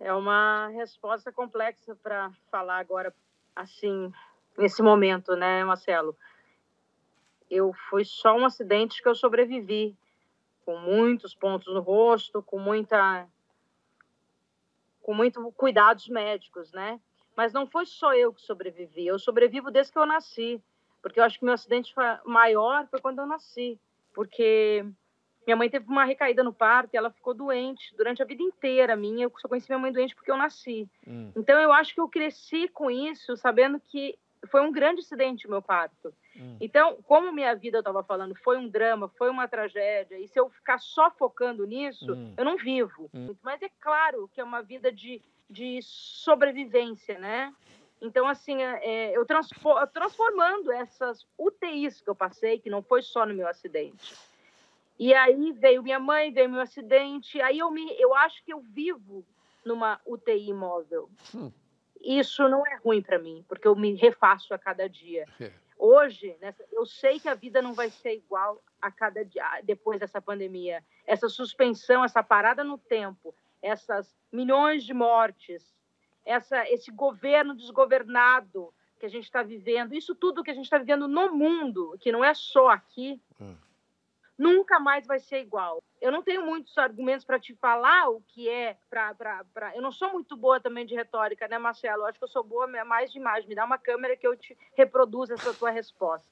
É uma resposta complexa para falar agora, assim, nesse momento, né, Marcelo? Foi só um acidente que eu sobrevivi, com muitos pontos no rosto, com muito cuidados médicos, né? Mas não foi só eu que sobrevivi, eu sobrevivo desde que eu nasci, porque eu acho que meu acidente maior foi quando eu nasci, porque minha mãe teve uma recaída no parto e ela ficou doente durante a vida inteira minha. Eu só conheci minha mãe doente porque eu nasci. Então, eu acho que eu cresci com isso, sabendo que foi um grande acidente o meu parto. Então, como minha vida, eu estava falando, foi um drama, foi uma tragédia. E se eu ficar só focando nisso, eu não vivo. Mas é claro que é uma vida de sobrevivência, né? Então, assim, transformando essas UTIs que eu passei, que não foi só no meu acidente. E aí veio minha mãe, veio meu acidente, aí eu acho que eu vivo numa UTI móvel. Isso não é ruim para mim, porque eu me refaço a cada dia. Hoje, eu sei que a vida não vai ser igual a cada dia, depois dessa pandemia. Essa suspensão, essa parada no tempo, essas milhões de mortes, esse governo desgovernado que a gente está vivendo, isso tudo que a gente está vivendo no mundo, que não é só aqui, nunca mais vai ser igual. Eu não tenho muitos argumentos para te falar o que é. Eu não sou muito boa também de retórica, né, Marcelo? Eu acho que eu sou boa mais de imagem. Me dá uma câmera que eu te reproduzo essa tua resposta.